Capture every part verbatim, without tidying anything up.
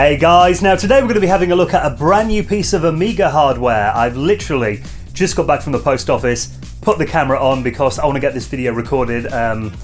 Hey guys, now today we're going to be having a look at a brand new piece of Amiga hardware. I've literally just got back from the post office, put the camera on because I want to get this video recorded um,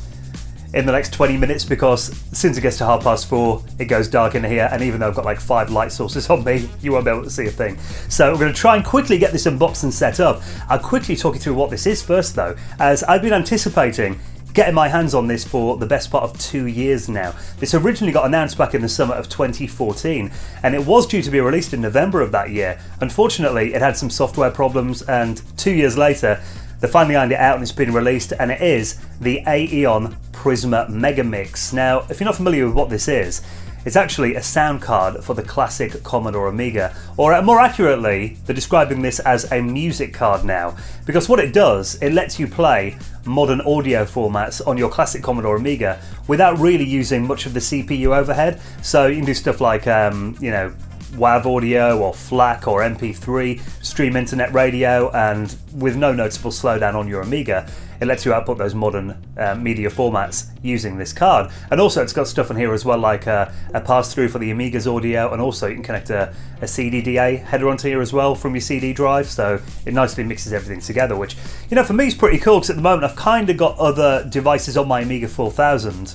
in the next twenty minutes because since it gets to half past four, it goes dark in here, and even though I've got like five light sources on me, you won't be able to see a thing. So we're going to try and quickly get this unboxed and set up. I'll quickly talk you through what this is first though, as I've been anticipating getting my hands on this for the best part of two years now. This originally got announced back in the summer of twenty fourteen, and it was due to be released in November of that year. Unfortunately, it had some software problems, and two years later, they finally ironed it out and it's been released, and it is the A-EON Prisma Megamix. Now, if you're not familiar with what this is, it's actually a sound card for the classic Commodore Amiga, or more accurately, they're describing this as a music card now, because what it does, it lets you play modern audio formats on your classic Commodore Amiga without really using much of the C P U overhead. So you can do stuff like, um, you know, WAV audio or FLAC or M P three, stream internet radio, and with no noticeable slowdown on your Amiga, it lets you output those modern uh, media formats using this card. And also it's got stuff on here as well like uh, a pass-through for the Amiga's audio, and also you can connect a, a C D D A header onto here as well from your C D drive, so it nicely mixes everything together, which, you know, for me is pretty cool because at the moment I've kind of got other devices on my Amiga four thousand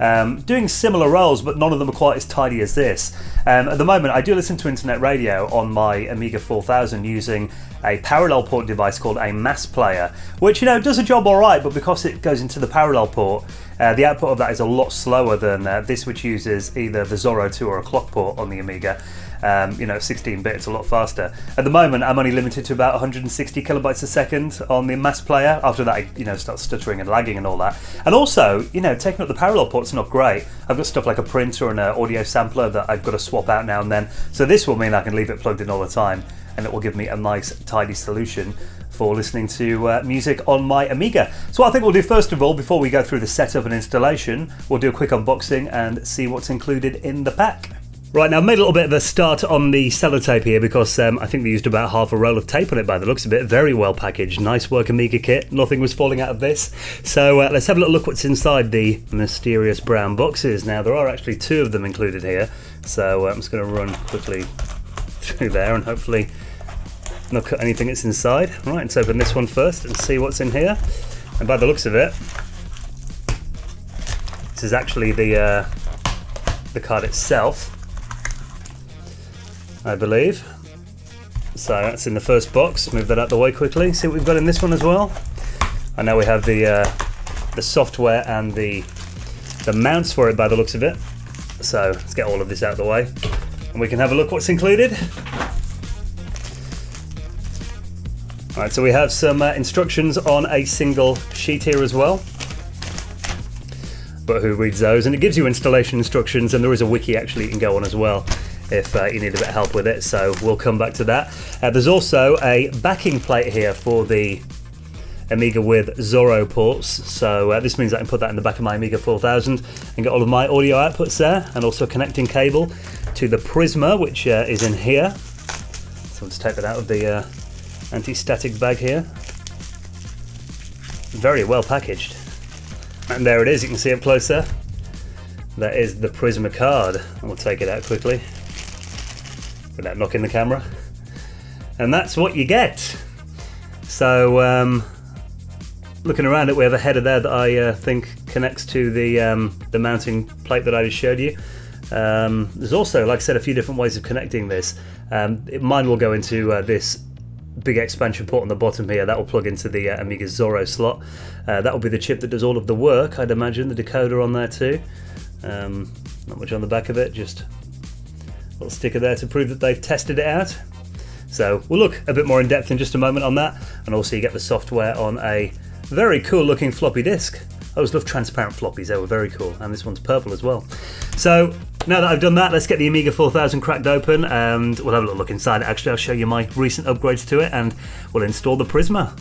Um, doing similar roles, but none of them are quite as tidy as this. Um, at the moment I do listen to internet radio on my Amiga four thousand using a parallel port device called a M A S Player, which, you know, does a job alright, but because it goes into the parallel port, uh, the output of that is a lot slower than uh, this, which uses either the Zorro two or a clock port on the Amiga. Um, you know, sixteen bit, it's a lot faster. At the moment I'm only limited to about one hundred sixty kilobytes a second on the M A S Player. After that it, you know, starts stuttering and lagging and all that. And also, you know, taking up the parallel port's not great. I've got stuff like a printer and an audio sampler that I've got to swap out now and then, so this will mean I can leave it plugged in all the time, and it will give me a nice tidy solution for listening to uh, music on my Amiga. So what I think we'll do first of all, before we go through the setup and installation, we'll do a quick unboxing and see what's included in the pack. Right, now I've made a little bit of a start on the sellotape here because um, I think they used about half a roll of tape on it by the looks of it. Very well packaged, nice work Amiga kit, nothing was falling out of this. So uh, let's have a little look what's inside the mysterious brown boxes. Now there are actually two of them included here, so uh, I'm just going to run quickly through there and hopefully not cut anything that's inside. Right, let's open this one first and see what's in here. And by the looks of it, this is actually the, uh, the card itself, I believe. So that's in the first box. Move that out the way quickly. See what we've got in this one as well. And now we have the uh, the software and the the mounts for it by the looks of it. So let's get all of this out of the way, and we can have a look what's included. All right. So we have some uh, instructions on a single sheet here as well. But who reads those? And it gives you installation instructions, and there is a wiki actually you can go on as well if uh, you need a bit of help with it, so we'll come back to that. Uh, there's also a backing plate here for the Amiga with Zorro ports, so uh, this means I can put that in the back of my Amiga four thousand and get all of my audio outputs there, and also a connecting cable to the Prisma, which uh, is in here. So let's take that out of the uh, anti-static bag here. Very well packaged. And there it is, you can see it closer. That is the Prisma card, and we'll take it out quickly without knocking the camera, and that's what you get. So um, looking around it, we have a header there that I uh, think connects to the um, the mounting plate that I just showed you. Um, there's also, like I said, a few different ways of connecting this. Um, it, mine will go into uh, this big expansion port on the bottom here. That will plug into the uh, Amiga Zorro slot. Uh, that will be the chip that does all of the work, I'd imagine. The decoder on there too. Um, not much on the back of it, just little sticker there to prove that they've tested it out. So we'll look a bit more in depth in just a moment on that, and also you get the software on a very cool looking floppy disk. I always love transparent floppies, they were very cool, and this one's purple as well. So now that I've done that, let's get the Amiga four thousand cracked open and we'll have a little look inside. Actually, I'll show you my recent upgrades to it and we'll install the Prisma.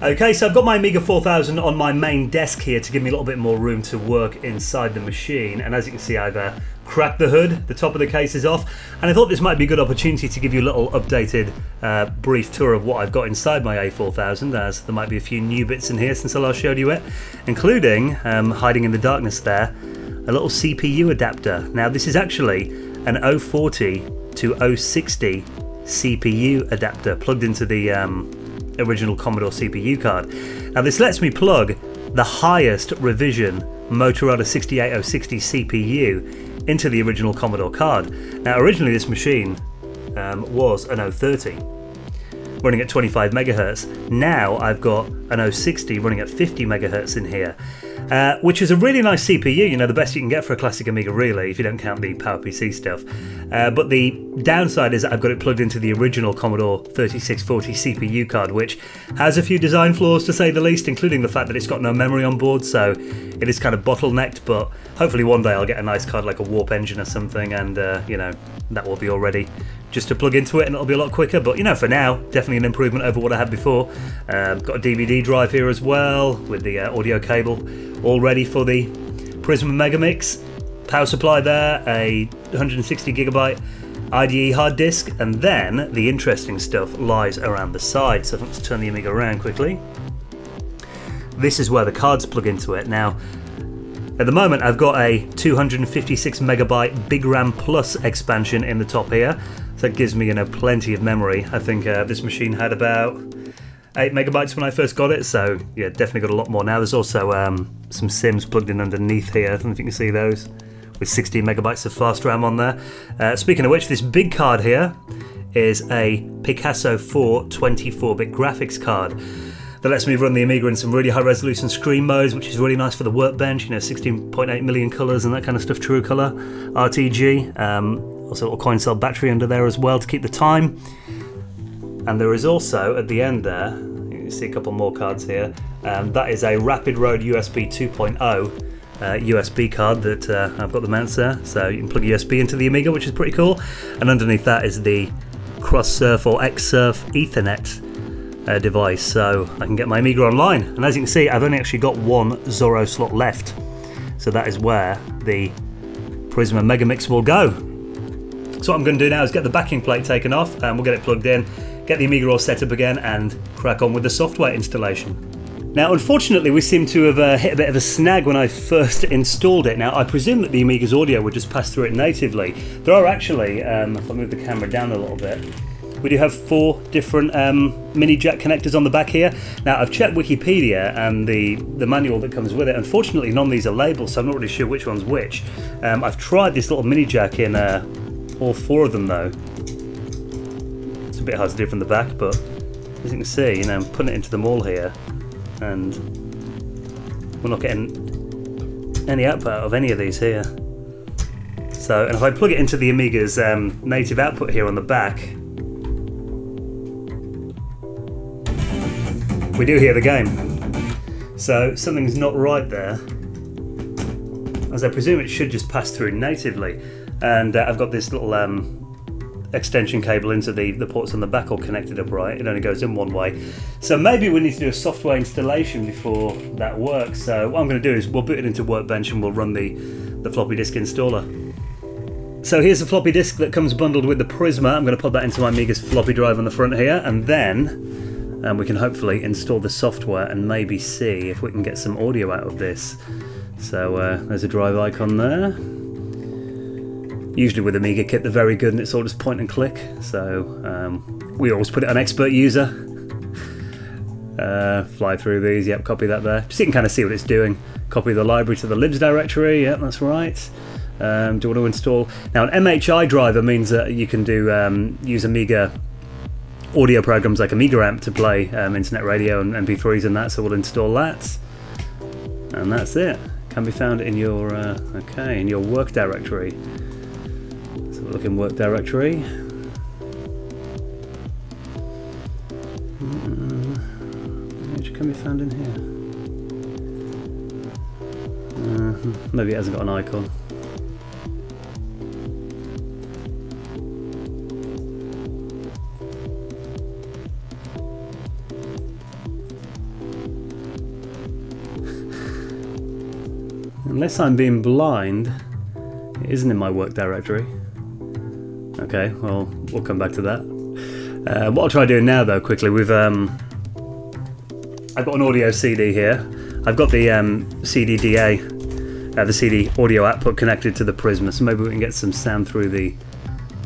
Okay, so I've got my Amiga four thousand on my main desk here to give me a little bit more room to work inside the machine, and as you can see I've uh, cracked the hood, the top of the case is off, and I thought this might be a good opportunity to give you a little updated uh, brief tour of what I've got inside my A four thousand, as there might be a few new bits in here since I last showed you it, including, um, hiding in the darkness there, a little C P U adapter. Now this is actually an oh forty to oh sixty C P U adapter plugged into the um, original Commodore C P U card. Now this lets me plug the highest revision Motorola six eight oh sixty C P U into the original Commodore card. Now originally this machine um, was an oh thirty running at twenty-five megahertz. Now I've got an oh sixty running at fifty megahertz in here, uh, which is a really nice C P U, you know, the best you can get for a classic Amiga really, if you don't count the PowerPC stuff. Uh, but the downside is that I've got it plugged into the original Commodore thirty-six forty C P U card, which has a few design flaws to say the least, including the fact that it's got no memory on board, so it is kind of bottlenecked. But hopefully one day I'll get a nice card like a Warp Engine or something, and uh, you know, that will be all ready just to plug into it, and it'll be a lot quicker. But you know, for now, definitely an improvement over what I had before. Uh, got a D V D drive here as well with the uh, audio cable, all ready for the Prisma Megamix. Power supply there, a one hundred sixty gigabyte I D E hard disk, and then the interesting stuff lies around the side. So let's turn the Amiga around quickly. This is where the cards plug into it. Now, at the moment, I've got a two hundred fifty-six megabyte Big Ram Plus expansion in the top here. So that gives me, you know, plenty of memory. I think uh, this machine had about eight megabytes when I first got it, so yeah, definitely got a lot more now. There's also um, some SIMs plugged in underneath here. I don't know if you can see those, with sixteen megabytes of fast RAM on there. Uh, speaking of which, this big card here is a Picasso four twenty-four bit graphics card that lets me run the Amiga in some really high resolution screen modes, which is really nice for the Workbench, you know, sixteen point eight million colors and that kind of stuff, true color, R T G. Um, also a little coin cell battery under there as well to keep the time. And there is also, at the end there, you can see a couple more cards here, um, that is a RapidRoad U S B two point oh Uh, U S B card that uh, I've got the mounts there, so you can plug U S B into the Amiga, which is pretty cool. And underneath that is the XSurf or XSurf Ethernet uh, device, so I can get my Amiga online. And as you can see, I've only actually got one Zorro slot left, so that is where the Prisma Megamix will go. So what I'm going to do now is get the backing plate taken off, and we'll get it plugged in, get the Amiga all set up again, and crack on with the software installation. Now, unfortunately, we seem to have uh, hit a bit of a snag when I first installed it. Now, I presume that the Amiga's audio would just pass through it natively. There are actually, um, if I move the camera down a little bit, we do have four different um, mini jack connectors on the back here. Now, I've checked Wikipedia and the, the manual that comes with it. Unfortunately, none of these are labelled, so I'm not really sure which one's which. Um, I've tried this little mini jack in uh, all four of them, though. It's a bit hard to do from the back, but as you can see, you know, I'm putting it into them all here, and we're not getting any output out of any of these here. So, and if I plug it into the Amiga's um, native output here on the back, we do hear the game. So something's not right there, as I presume it should just pass through natively. And uh, I've got this little um, extension cable into the, the ports on the back all connected up right. It only goes in one way. So maybe we need to do a software installation before that works. So what I'm going to do is we'll boot it into Workbench and we'll run the, the floppy disk installer. So here's the floppy disk that comes bundled with the Prisma. I'm going to pop that into my Amiga's floppy drive on the front here, and then um, we can hopefully install the software and maybe see if we can get some audio out of this. So uh, there's a drive icon there. Usually with Amiga kit, they're very good and it's all just point and click, so um, we always put it on expert user. Uh, fly through these, yep, copy that there. Just so you can kind of see what it's doing. Copy the library to the libs directory, yep, that's right. Um, do you want to install? Now an M H I driver means that you can do um, use Amiga audio programs like AmigaAmp to play um, internet radio and M P threes and that, so we'll install that. And that's it. Can be found in your, uh, okay, in your work directory. Look in work directory. Mm, which can be found in here. Uh, maybe it hasn't got an icon. Unless I'm being blind, it isn't in my work directory. Okay, well, we'll come back to that. Uh, what I'll try doing now, though, quickly, we've um, I've got an audio C D here. I've got the um, C D D A uh, the C D audio output connected to the Prisma, so maybe we can get some sound through the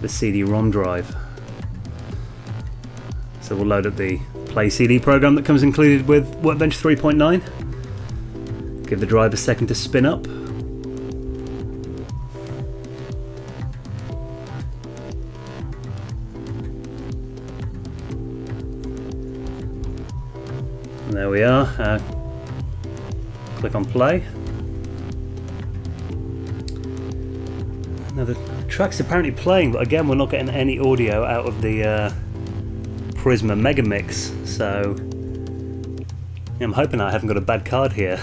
the C D ROM drive. So we'll load up the Play C D program that comes included with Workbench three point nine. Give the drive a second to spin up. And there we are. Uh, click on play. Now the track's apparently playing, but again we're not getting any audio out of the uh, Prisma Megamix, so I'm hoping I haven't got a bad card here.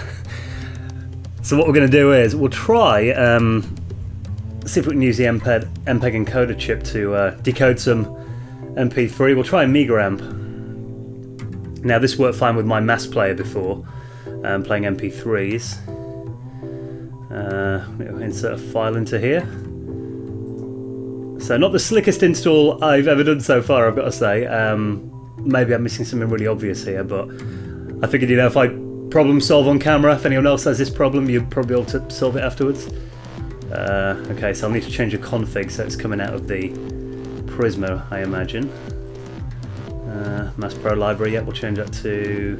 So what we're going to do is we'll try, um, see if we can use the M P E G, M P E G encoder chip to uh, decode some M P three. We'll try AmigaAmp. Now this worked fine with my M A S player before, um, playing M P threes. Uh, we'll insert a file into here. So not the slickest install I've ever done so far, I've got to say. Um, maybe I'm missing something really obvious here, but I figured, you know, if I problem solve on camera, if anyone else has this problem, you'd probably be able to solve it afterwards. Uh, okay, so I'll need to change the config, so it's coming out of the Prisma, I imagine. Uh, M A S Pro library, yeah, we'll change that to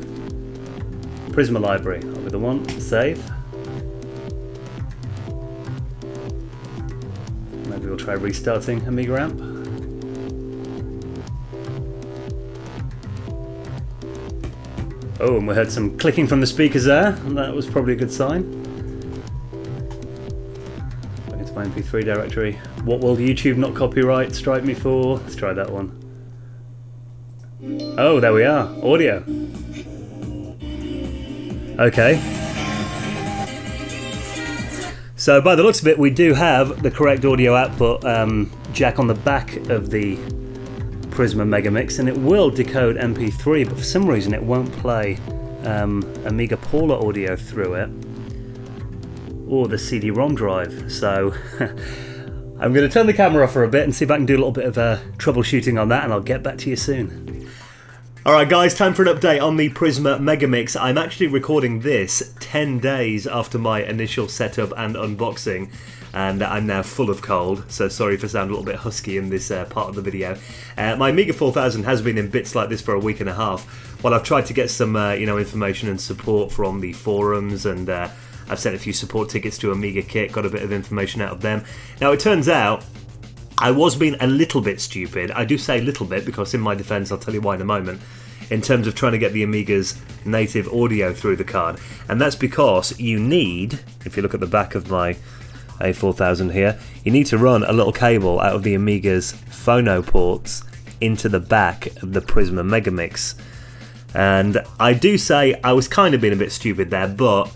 Prisma library. That'll be the one. Save. We'll try restarting AmigaAmp. Oh, and we heard some clicking from the speakers there, and that was probably a good sign. Back into my M P three directory. What will YouTube not copyright strike me for? Let's try that one. Oh, there we are. Audio. Okay. So by the looks of it, we do have the correct audio output um, jack on the back of the Prisma Megamix, and it will decode M P three, but for some reason it won't play um, Amiga Paula audio through it, or the C D ROM drive. So I'm going to turn the camera off for a bit and see if I can do a little bit of uh, troubleshooting on that, and I'll get back to you soon. Alright guys, time for an update on the Prisma Megamix. I'm actually recording this ten days after my initial setup and unboxing, and I'm now full of cold, so sorry if I sound a little bit husky in this uh, part of the video. Uh, my Amiga four thousand has been in bits like this for a week and a half, while I've tried to get some uh, you know, information and support from the forums, and uh, I've sent a few support tickets to Amiga Kit, got a bit of information out of them. Now it turns out I was being a little bit stupid. I do say little bit because in my defense, I'll tell you why in a moment, in terms of trying to get the Amiga's native audio through the card. And that's because you need, if you look at the back of my A four thousand here, you need to run a little cable out of the Amiga's phono ports into the back of the Prisma Megamix. And I do say I was kind of being a bit stupid there, but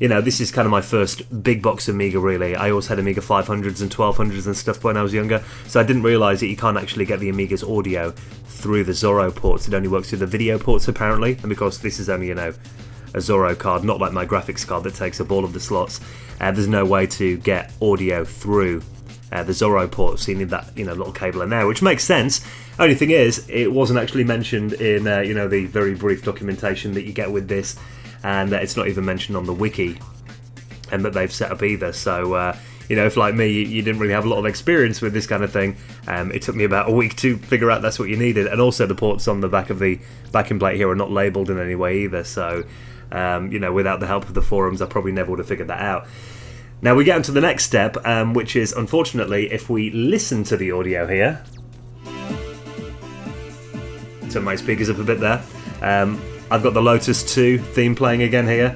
you know, this is kind of my first big box Amiga, really. I always had Amiga five hundreds and twelve hundreds and stuff when I was younger, so I didn't realise that you can't actually get the Amiga's audio through the Zorro ports. It only works through the video ports, apparently, and because this is only, you know, a Zorro card, not like my graphics card that takes up all of the slots, uh, there's no way to get audio through uh, the Zorro ports, so you need that, you know, little cable in there, which makes sense. Only thing is, it wasn't actually mentioned in, uh, you know, the very brief documentation that you get with this, and it's not even mentioned on the wiki and that they've set up either, so uh, you know, if like me you, you didn't really have a lot of experience with this kind of thing, um, it took me about a week to figure out that's what you needed. And also the ports on the back of the backing plate here are not labelled in any way either, so um, you know, without the help of the forums I probably never would have figured that out. Now we get on to the next step, um, which is, unfortunately, if we listen to the audio here, turn my speakers up a bit there, um, I've got the Lotus two theme playing again here,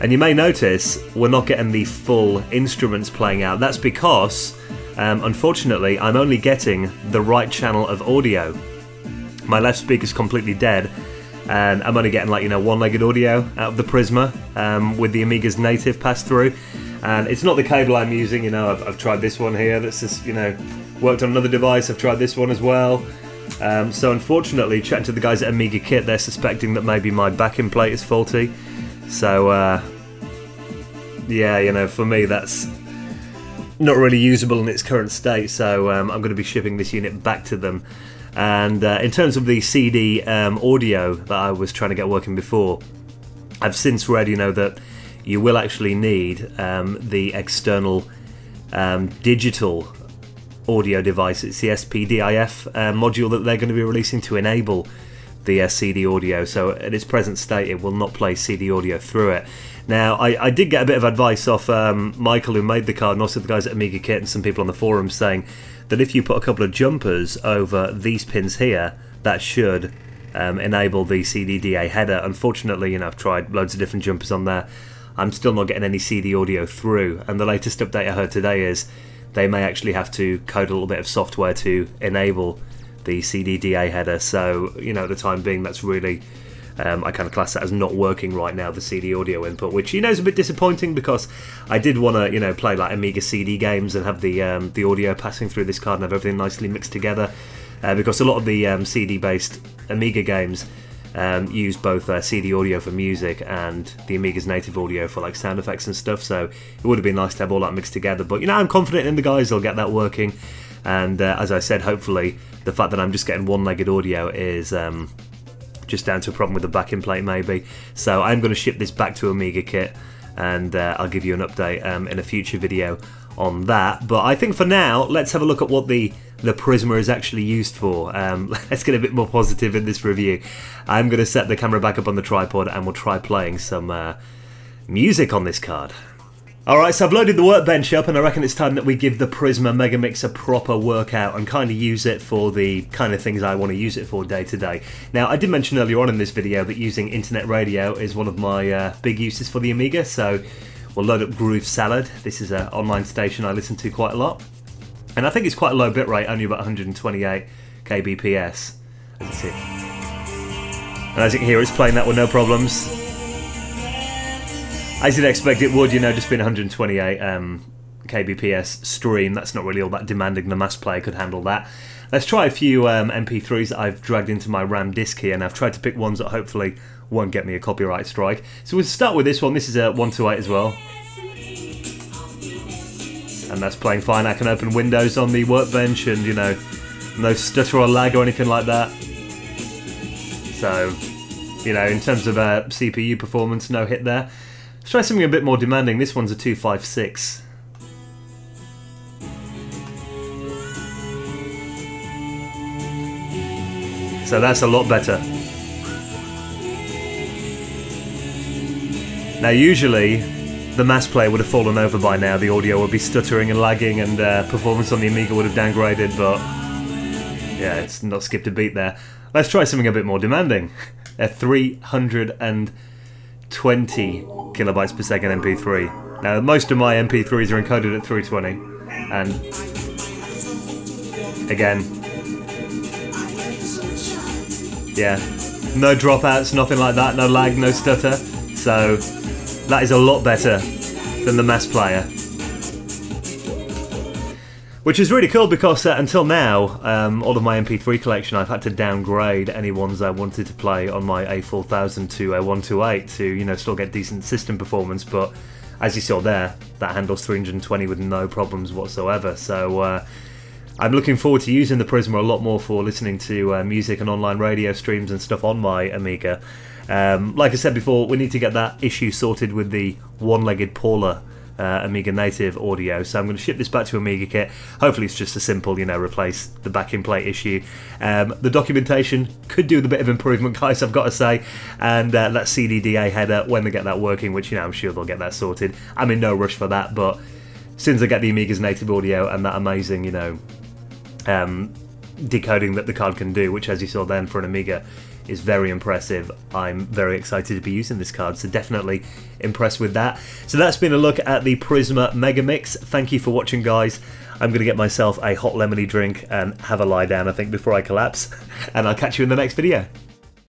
and you may notice we're not getting the full instruments playing out. That's because, um, unfortunately, I'm only getting the right channel of audio. My left speaker's completely dead, and I'm only getting, like, you know, one-legged audio out of the Prisma um, with the Amiga's native pass-through. And it's not the cable I'm using, you know, I've, I've tried this one here, that's just, you know, worked on another device, I've tried this one as well. Um, so unfortunately, chatting to the guys at Amiga Kit, they're suspecting that maybe my backing plate is faulty. So, uh, yeah, you know, for me that's not really usable in its current state, so um, I'm going to be shipping this unit back to them. And uh, in terms of the C D um, audio that I was trying to get working before, I've since read, you know, that you will actually need um, the external um, digital audio device. It's the S P D I F uh, module that they're going to be releasing to enable the uh, C D audio, so at its present state it will not play C D audio through it. Now I, I did get a bit of advice off um, Michael, who made the card, and also the guys at Amiga Kit and some people on the forum, saying that if you put a couple of jumpers over these pins here, that should um, enable the C D D A header. Unfortunately, you know, I've tried loads of different jumpers on there, I'm still not getting any C D audio through, and the latest update I heard today is they may actually have to code a little bit of software to enable the C D D A header. So, you know, at the time being, that's really, um, I kind of class that as not working right now, the C D audio input, which, you know, is a bit disappointing, because I did want to, you know, play like Amiga C D games and have the um, the audio passing through this card and have everything nicely mixed together, uh, because a lot of the um, C D-based Amiga games um, use both uh, C D audio for music and the Amiga's native audio for like sound effects and stuff, so it would have been nice to have all that mixed together. But, you know, I'm confident in the guys, they'll get that working. And uh, as I said, hopefully the fact that I'm just getting one-legged audio is um, just down to a problem with the backing plate maybe. So I'm going to ship this back to Amiga Kit, and uh, I'll give you an update um, in a future video on that. But I think for now, let's have a look at what the, the Prisma is actually used for. Um, let's get a bit more positive in this review. I'm going to set the camera back up on the tripod and we'll try playing some uh, music on this card. Alright, so I've loaded the workbench up, and I reckon it's time that we give the Prisma Megamix a proper workout and kind of use it for the kind of things I want to use it for day to day. Now, I did mention earlier on in this video that using internet radio is one of my uh, big uses for the Amiga, so we'll load up Groove Salad. This is an online station I listen to quite a lot, and I think it's quite a low bitrate, only about one hundred twenty-eight K B P S. That's it. And as you can hear, it's playing that with no problems. As you'd expect it would, you know, just being one hundred twenty-eight um, K B P S stream, that's not really all that demanding. The M A S Player could handle that. Let's try a few um, M P threes that I've dragged into my RAM disk here, and I've tried to pick ones that hopefully won't get me a copyright strike. So we'll start with this one. This is a one twenty-eight as well. And that's playing fine. I can open windows on the workbench and, you know, no stutter or lag or anything like that. So, you know, in terms of uh, C P U performance, no hit there. Let's try something a bit more demanding. This one's a two fifty-six. So that's a lot better. Now usually the M A S Player would have fallen over by now, the audio would be stuttering and lagging, and uh, performance on the Amiga would have downgraded, but yeah, it's not skipped a beat there. Let's try something a bit more demanding. A three hundred and twenty kilobytes per second M P three. Now most of my M P threes are encoded at three twenty, and again, yeah, no dropouts, nothing like that, no lag, no stutter, so that is a lot better than the M A S Player. Which is really cool, because uh, until now, um, all of my M P three collection, I've had to downgrade any ones I wanted to play on my A four thousand to a one twenty-eight to, you know, still get decent system performance. But as you saw there, that handles three hundred twenty with no problems whatsoever. So uh, I'm looking forward to using the Prisma a lot more for listening to uh, music and online radio streams and stuff on my Amiga. Um, like I said before, we need to get that issue sorted with the one-legged Paula Uh, Amiga native audio, so I'm going to ship this back to Amiga Kit. Hopefully it's just a simple, you know, replace the backing plate issue. Um, the documentation could do with a bit of improvement, guys, I've got to say, and uh, that C D D A header, when they get that working, which, you know, I'm sure they'll get that sorted. I'm in no rush for that, but as soon as I get the Amiga's native audio and that amazing, you know, um, decoding that the card can do, which, as you saw then, for an Amiga is very impressive. I'm very excited to be using this card, so definitely impressed with that. So that's been a look at the Prisma Megamix. Thank you for watching, guys. I'm going to get myself a hot lemony drink and have a lie down, I think, before I collapse, and I'll catch you in the next video.